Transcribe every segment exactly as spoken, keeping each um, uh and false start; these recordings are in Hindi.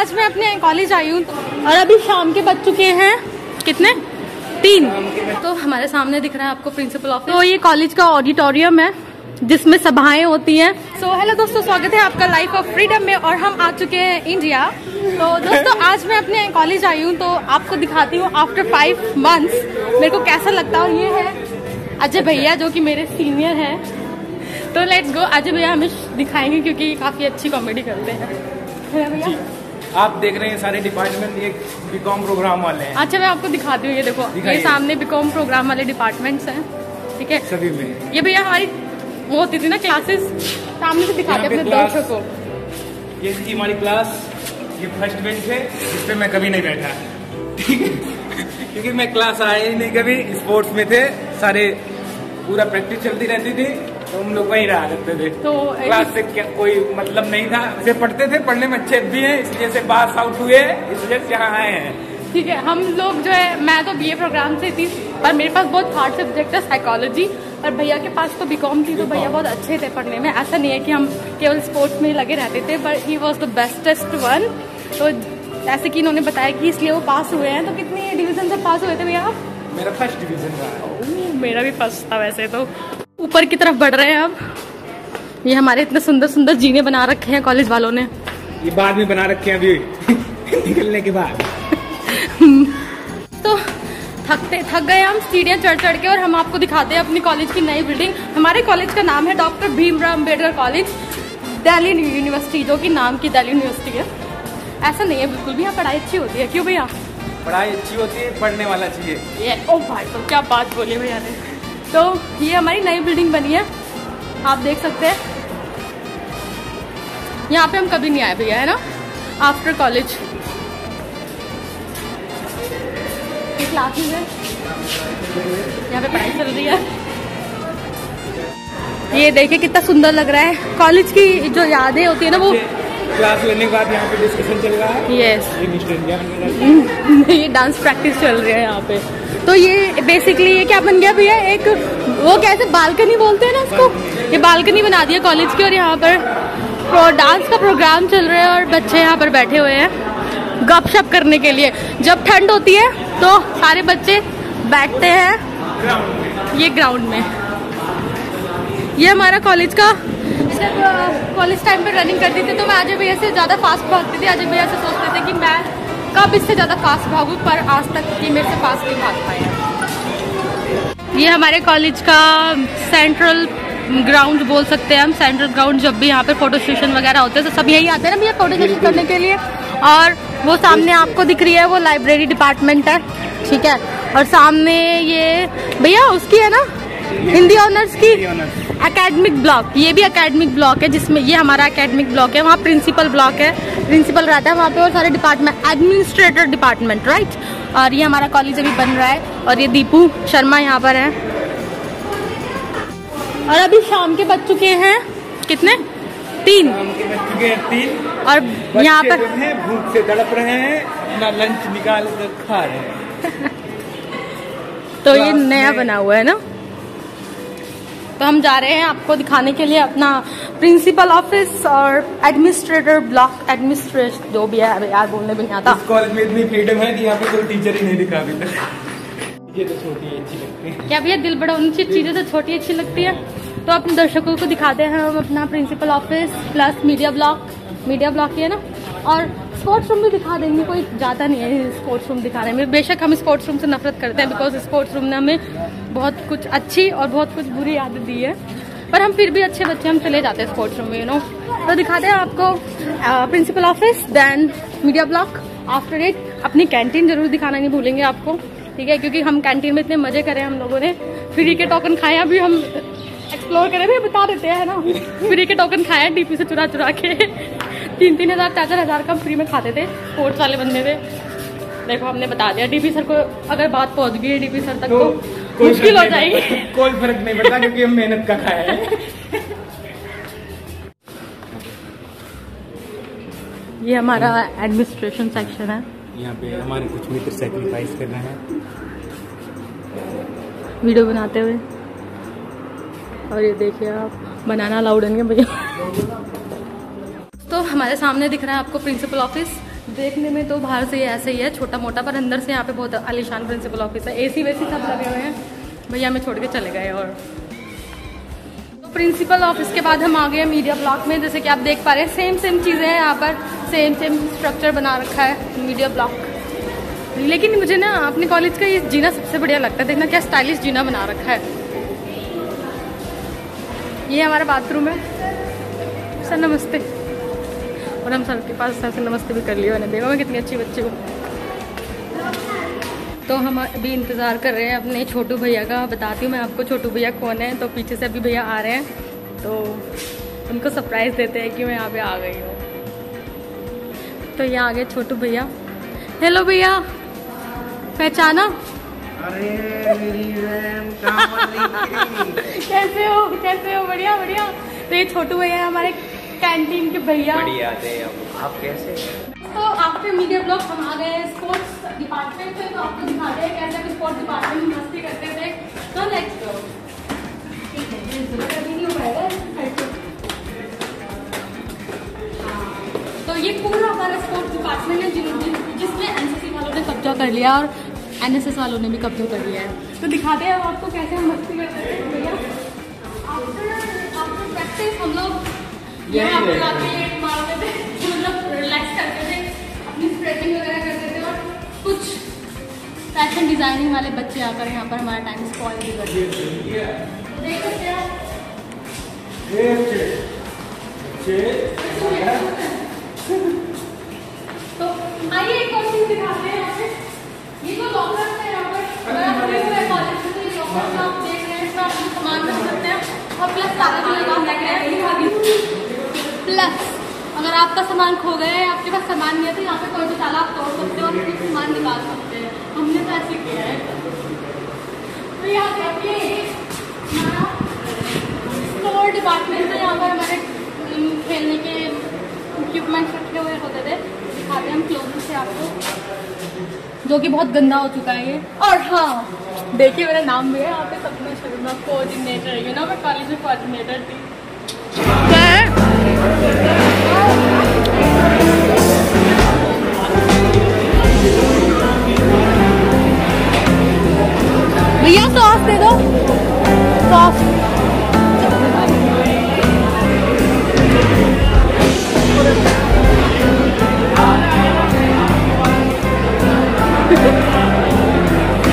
आज मैं अपने कॉलेज आई हूँ और अभी शाम के बज चुके हैं कितने तीन। तो हमारे सामने दिख रहा है आपको प्रिंसिपल ऑफिस। तो ये कॉलेज का ऑडिटोरियम है जिसमें सभाएं होती हैं। सो हेलो दोस्तों, स्वागत है आपका लाइफ ऑफ फ्रीडम में और हम आ चुके हैं इंडिया। तो दोस्तों आज मैं अपने कॉलेज आई हूँ तो आपको दिखाती हूँ आफ्टर फाइव मंथ्स मेरे को कैसा लगता है। और ये है अजय भैया जो कि मेरे सीनियर हैं। तो लेट्स गो, अजय भैया हमें दिखाएंगे क्योंकि काफ़ी अच्छी कॉमेडी करते हैं। हेलो भैया, आप देख रहे हैं सारे डिपार्टमेंट ये बीकॉम प्रोग्राम वाले हैं। अच्छा मैं आपको दिखाती हूँ, ये देखो ये सामने बीकॉम प्रोग्राम वाले डिपार्टमेंट्स हैं, ठीक है सभी में। ये भैया हमारी वो होती थी ना क्लासेस, सामने से दिखाते अपने दोस्तों को। ये थी हमारी क्लास, ये फर्स्ट बेंच है जिसपे मैं कभी नहीं बैठा, ठीक है क्योंकि मैं क्लास आया ही नहीं कभी। स्पोर्ट्स में थे सारे, पूरा प्रैक्टिस चलती रहती थी तो हम लोग वहीं रहा करते थे। तो क्लास से क्या कोई मतलब नहीं था, इसे पढ़ते थे, पढ़ने में अच्छे भी हैं इसलिए से पास आउट हुए, इसलिए यहाँ आए हैं, ठीक है। हम लोग जो है, मैं तो बीए प्रोग्राम से थी पर मेरे पास बहुत हार्ड सब्जेक्ट था साइकोलॉजी, और भैया के पास तो बीकॉम थी तो भैया बहुत अच्छे थे पढ़ने में। ऐसा नहीं है कि हम केवल स्पोर्ट्स में लगे रहते थे, पर he was the bestest one. तो जैसे कि इन्होंने बताया कि इसलिए वो पास हुए हैं। तो कितने डिवीजन से पास हुए थे भैया आप? मेरा फर्स्ट डिवीजन था। मेरा भी फर्स्ट था। वैसे तो ऊपर की तरफ बढ़ रहे हैं अब। ये हमारे इतने सुंदर सुंदर जीने बना रखे हैं कॉलेज वालों ने, ये बाद में बना रखे हैं अभी निकलने के बाद। तो थकते थक गए हम सीढ़ियाँ चढ़ चढ़ के, और हम आपको दिखाते हैं अपनी कॉलेज की नई बिल्डिंग। हमारे कॉलेज का नाम है doctor Bhimrao Ambedkar college, Delhi university, जो कि नाम की दिल्ली यूनिवर्सिटी है। ऐसा नहीं है बिल्कुल भी, यहाँ पढ़ाई अच्छी होती है। क्यों भैया? पढ़ाई अच्छी होती है, पढ़ने वाला चाहिए। ओ भाई तो क्या बात बोली भैया ने। तो ये हमारी नई बिल्डिंग बनी है, आप देख सकते हैं। यहाँ पे हम कभी नहीं आए भैया, है ना, आफ्टर कॉलेज। क्लासेस है यहाँ पे, पढ़ाई चल रही है। ये देखिए कितना सुंदर लग रहा है। कॉलेज की जो यादें होती है ना, वो क्लास लेने के बाद यहाँ पे डिस्कशन चल रहा है। यस, ये डांस प्रैक्टिस चल रही है यहाँ पे। तो ये बेसिकली ये क्या बन गया भैया, एक वो कैसे बालकनी बोलते हैं ना उसको, ये बालकनी बना दिया कॉलेज की। और यहाँ पर डांस का प्रोग्राम चल रहा है और बच्चे यहाँ पर बैठे हुए हैं गपशप करने के लिए। जब ठंड होती है तो सारे बच्चे बैठते हैं ये ग्राउंड में। ये हमारा कॉलेज का, जब कॉलेज टाइम पर रनिंग करती थी तो मैं अजय भैया से ज़्यादा फास्ट भागती थी। अजय भैया से सोचते थे कि मैं कब इससे ज़्यादा फास्ट भागूँ, पर आज तक ये मेरे से फास्ट नहीं भाग पाए। ये हमारे कॉलेज का सेंट्रल ग्राउंड बोल सकते हैं हम, सेंट्रल ग्राउंड। जब भी यहाँ पे फोटो सेशन वगैरह होते हैं तो सब यही आते हैं ना भैया फोटो सेशन करने के लिए। और वो सामने आपको दिख रही है वो लाइब्रेरी डिपार्टमेंट है, ठीक है। और सामने ये भैया उसकी है ना हिंदी ऑनर्स की एकेडमिक ब्लॉक, ये भी एकेडमिक ब्लॉक है जिसमें ये हमारा एकेडमिक ब्लॉक है। वहाँ प्रिंसिपल ब्लॉक है, प्रिंसिपल रहता है वहाँ पे, और सारे डिपार्टमेंट, एडमिनिस्ट्रेटर डिपार्टमेंट, राइट। और ये हमारा कॉलेज अभी बन रहा है और ये दीपू शर्मा यहाँ पर है। और अभी शाम के बज चुके हैं कितने तीन, तीन। और यहाँ पर भूख से तड़प रहे हैं ना, लंच निकाल कर खा रहे हैं। तो ये नया बना हुआ है ना। तो हम जा रहे हैं आपको दिखाने के लिए अपना प्रिंसिपल ऑफिस और एडमिनिस्ट्रेटर ब्लॉक, एडमिनिस्ट्रेट जो भी है यार, बोलने भी नहीं आता। इस कॉलेज में इतनी फ्रीडम है कि यहाँ पे कोई टीचर ही नहीं दिखा भी था। ये तो छोटी अच्छी लगती है क्या भैया? दिल बड़ा उन चीज़ें तो छोटी अच्छी लगती है। तो अपने दर्शकों को दिखाते हैं हम अपना principal office plus media block, media block ही है ना। और स्पोर्ट्स रूम भी दिखा देंगे, कोई जाता नहीं है स्पोर्ट्स रूम दिखाने में। बेशक हम स्पोर्ट्स रूम से नफरत करते हैं बिकॉज स्पोर्ट्स रूम ने हमें बहुत कुछ अच्छी और बहुत कुछ बुरी यादें दी है, पर हम फिर भी अच्छे बच्चे, हम चले जाते हैं स्पोर्ट्स रूम में, यू नो। तो दिखाते हैं आपको principal office, then media block, after it अपनी कैंटीन। जरूर दिखाना नहीं भूलेंगे आपको, ठीक है, क्योंकि हम कैंटीन में इतने मजे करे हम लोगों ने। फ्री के टोकन खाए, अभी हम एक्सप्लोर करें, भी बता देते हैं ना। फ्री के टोकन खाए डीपी से चुरा चुरा के, तीन तीन हज़ार चार चार हज़ार का फ्री में खाते थे स्पोर्ट्स वाले बंदे थे। देखो हमने बता दिया डीपी सर को, अगर बात पहुंच गई है डीपी सर तक तो मुश्किल हो जाएगी। कोई फर्क नहीं पड़ता क्योंकि हम मेहनत का खाया है। ये हमारा एडमिनिस्ट्रेशन सेक्शन है। यहाँ पे हमारे कुछ मित्र सैक्रिफाइस कर रहे हैं वीडियो बनाते हुए। और ये देखिए आप, बनाना अलाउड है भैया। तो हमारे सामने दिख रहा है आपको प्रिंसिपल ऑफिस, देखने में तो बाहर से ऐसे ही है छोटा मोटा, पर अंदर से यहाँ पे बहुत आलीशान प्रिंसिपल ऑफिस है, एसी वैसी सब लगे हुए हैं। भैया हमें छोड़ के चले गए। और तो प्रिंसिपल ऑफिस के बाद हम आ गए मीडिया ब्लॉक में। जैसे कि आप देख पा रहे हैं सेम सेम चीज़ें हैं यहाँ पर, सेम सेम स्ट्रक्चर बना रखा है मीडिया ब्लॉक। लेकिन मुझे ना अपने कॉलेज का ये जीना सबसे बढ़िया लगता है, देखना क्या स्टाइलिश जीना बना रखा है। ये हमारा बाथरूम है। सर नमस्ते, और हम सर के पास सर से नमस्ते भी कर लिया मैंने। देखो मैं कितनी अच्छी बच्ची हूँ। तो हम अभी इंतज़ार कर रहे हैं अपने छोटू भैया का। बताती हूँ मैं आपको छोटू भैया कौन है। तो पीछे से अभी भैया आ रहे हैं, तो उनको सरप्राइज़ देते हैं कि मैं यहाँ पे आ गई हूँ। तो यहाँ आ गए छोटू भैया। हेलो भैया, पहचाना? अरे मेरी कैसे हो कैसे हो? बढ़िया बढ़िया। तो ये छोटू भैया हमारे कैंटीन के भैया। बढ़िया थे आप, कैसे? तो आपके मीडिया ब्लॉग हम आ गए स्पोर्ट्स डिपार्टमेंट में। तो आपको दिखाते हैं कैसे हम स्पोर्ट्स डिपार्टमेंट में मस्ती करते थे। तो नेक्स्ट ब्लॉग ठीक है, ये जरूर कभी नहीं हो पाएगा। तो ये पूरा हमारा स्पोर्ट्स डिपार्टमेंट है जिसमें एनसीसी वालों ने कब्जा कर लिया और एनएसएस वालों ने भी कब्जा कर लिया है। तो दिखाते हैं आपको कैसे हम मस्ती करते हैं भैया। आपको प्रैक्टिस हम लोग यहाँ पे आके लेट मारते थे, मतलब रिलैक्स करते थे, अपनी स्ट्रेचिंग वगैरह करते थे। और कुछ फैशन डिजाइनिंग वाले बच्चे आकर यहाँ पर हमारा टाइम स्पॉइल भी करते थे। देख सकते हैं। तो आइए एक कोचिंग दिखाते हैं। ये तो लॉकर है यहाँ पर, हमारे कॉलेज में तो लॉकर आप देख रहे हैं, इसमें आप सामान रख सकते हैं। और प्लस सारा भी लगा रख रहे हैं। प्लस अगर आपका सामान खो गया है, आपके पास सामान नहीं है, तो यहाँ पे कोई भी ताला आप तोड़ सकते हो और अपने सामान निकाल सकते हैं। हमने तो ऐसे किया है। तो यहाँ पे आप स्पोर्ट डिपार्टमेंट है। यहाँ पर हमारे खेलने के इक्विपमेंट्स रखे हुए होते थे। दिखाते हैं हम क्लोज से आपको, जो कि बहुत गंदा हो चुका है ये। और हाँ देखिए मेरा नाम भी है यहाँ पे, Sapna Sharma coordinator. You know मैं कॉलेज में कोऑर्डिनेटर थी। भैया सॉस दे दो, सॉस।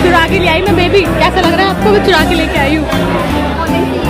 चुरा के ले आई मैं बेबी, कैसा लग रहा है आपको? मैं चुरा के लेके आई हूँ।